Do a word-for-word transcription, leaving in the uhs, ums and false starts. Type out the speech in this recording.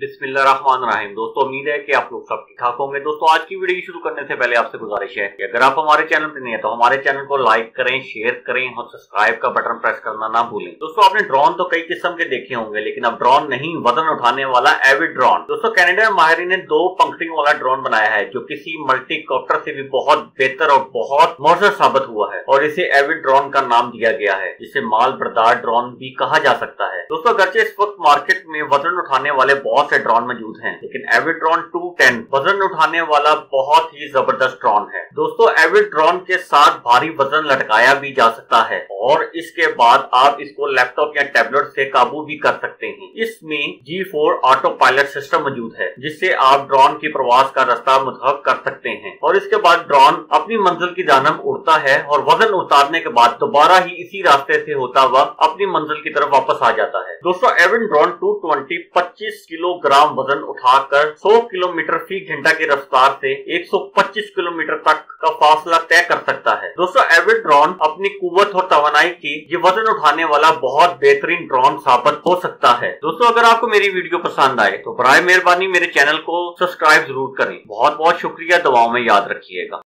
बिस्मिल्लाहिर्रहमानिर्रहीम। दोस्तों उम्मीद है कि आप लोग सब ठीक ठाक होंगे। दोस्तों आज की वीडियो की शुरू करने से पहले आपसे गुजारिश है कि अगर आप हमारे चैनल पर नहीं है तो हमारे चैनल को लाइक करें, शेयर करें और सब्सक्राइब का बटन प्रेस करना ना भूलें। दोस्तों आपने ड्रोन तो कई किस्म के देखे होंगे, लेकिन अब ड्रोन नहीं वजन उठाने वाला एविड्रॉन। दोस्तों कैनेडा में माहिरों ने दो पंखड़ियों वाला ड्रोन बनाया है जो किसी मल्टीकॉप्टर से भी बहुत बेहतर और बहुत मौजूद साबित हुआ है और इसे एविड्रॉन का नाम दिया गया है, जिसे माल बर्दार ड्रोन भी कहा जा सकता है। दोस्तों अगरचे इस वक्त मार्केट में वजन उठाने वाले बहुत से ड्रोन मौजूद हैं, लेकिन एविड्रॉन टू टेन वजन उठाने वाला बहुत ही जबरदस्त ड्रोन है। दोस्तों एविड्रॉन के साथ भारी वजन लटकाया भी जा सकता है और इसके बाद आप इसको लैपटॉप या टैबलेट से काबू भी कर सकते हैं। इसमें जी फोर ऑटोपायलट सिस्टम मौजूद है जिससे आप ड्रोन की प्रवास का रास्ता मुतहब कर सकते हैं और इसके बाद ड्रोन अपनी मंजिल की जानिब उड़ता है और वजन उतारने के बाद दोबारा ही इसी रास्ते से होता हुआ अपनी मंजिल की तरफ वापस आ जाता है। दोस्तों एविड्रॉन टू ट्वेंटी पच्चीस किलोग्राम वजन उठाकर सौ किलोमीटर फी घंटा की रफ्तार से एक सौ पच्चीस किलोमीटर तक का फासला तय कर सकता है। दोस्तों एविड्रॉन अपनी कुव्वत और तवानाई की ये वजन उठाने वाला बहुत बेहतरीन ड्रोन साबित हो सकता है। दोस्तों अगर आपको मेरी वीडियो पसंद आए तो बराए मेहरबानी मेरे चैनल को सब्सक्राइब जरूर करें। बहुत बहुत शुक्रिया, दुआओं में याद रखिएगा।